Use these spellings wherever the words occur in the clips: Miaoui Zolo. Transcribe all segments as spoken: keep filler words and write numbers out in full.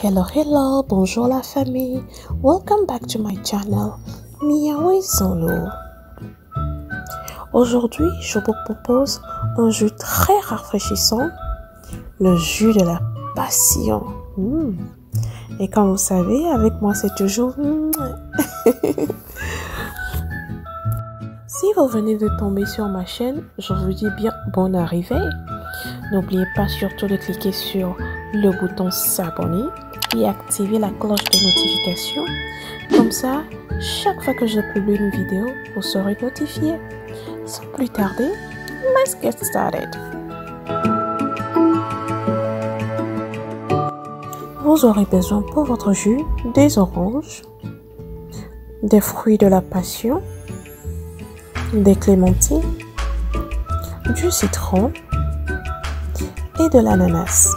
Hello, hello, bonjour la famille. Welcome back to my channel, Miaoui Zolo. Aujourd'hui, je vous propose un jus très rafraîchissant, le jus de la passion. Mmh. Et comme vous savez, avec moi c'est toujours... Si vous venez de tomber sur ma chaîne, je vous dis bien bonne arrivée. N'oubliez pas surtout de cliquer sur le bouton s'abonner et activer la cloche de notification. Comme ça, chaque fois que je publie une vidéo, vous serez notifié. Sans plus tarder, let's get started. Vous aurez besoin pour votre jus des oranges, des fruits de la passion, des clémentines, du citron et de l'ananas.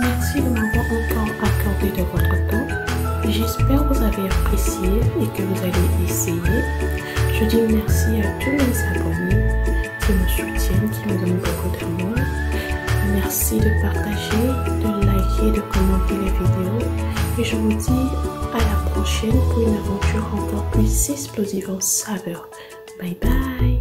Merci de m'avoir encore accordé de votre temps. J'espère que vous avez apprécié et que vous allez essayer. Je dis merci à tous mes abonnés qui me soutiennent, qui me donnent beaucoup d'amour. Merci de partager, de liker, de commenter les vidéos. Et je vous dis à la prochaine pour une aventure encore plus explosive en saveur. Bye bye!